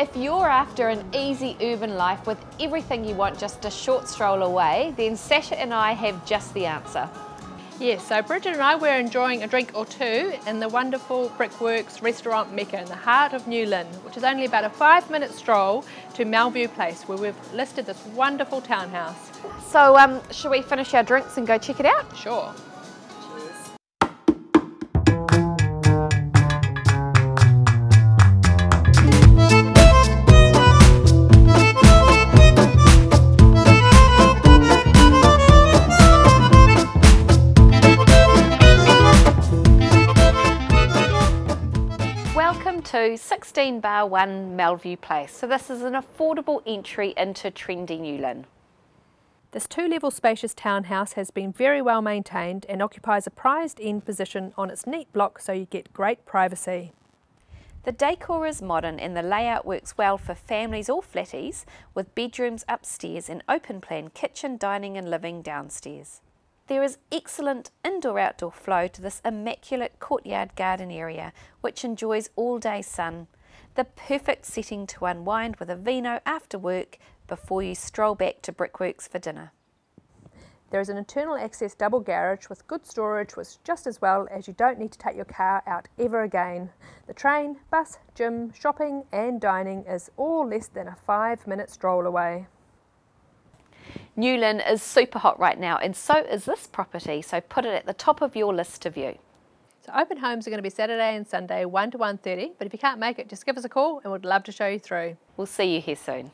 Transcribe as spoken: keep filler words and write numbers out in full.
If you're after an easy urban life with everything you want just a short stroll away, then Sasha and I have just the answer. Yes, so Bridget and I were enjoying a drink or two in the wonderful Brickworks Restaurant Mecca in the heart of New Lynn, which is only about a five minute stroll to Melview Place, where we've listed this wonderful townhouse. So um, should we finish our drinks and go check it out? Sure. Welcome to sixteen bar one Melview Place. So this is an affordable entry into trendy New Lynn. This two-level spacious townhouse has been very well maintained and occupies a prized end position on its neat block, so you get great privacy. The decor is modern and the layout works well for families or flatties, with bedrooms upstairs and open plan kitchen, dining and living downstairs. There is excellent indoor-outdoor flow to this immaculate courtyard garden area, which enjoys all-day sun. The perfect setting to unwind with a vino after work before you stroll back to Brickworks for dinner. There is an internal access double garage with good storage, which is just as well as you don't need to take your car out ever again. The train, bus, gym, shopping and dining is all less than a five-minute stroll away. New Lynn is super hot right now, and so is this property, so put it at the top of your list to view. So open homes are going to be Saturday and Sunday one to one thirty, but if you can't make it, just give us a call and we'd love to show you through. We'll see you here soon.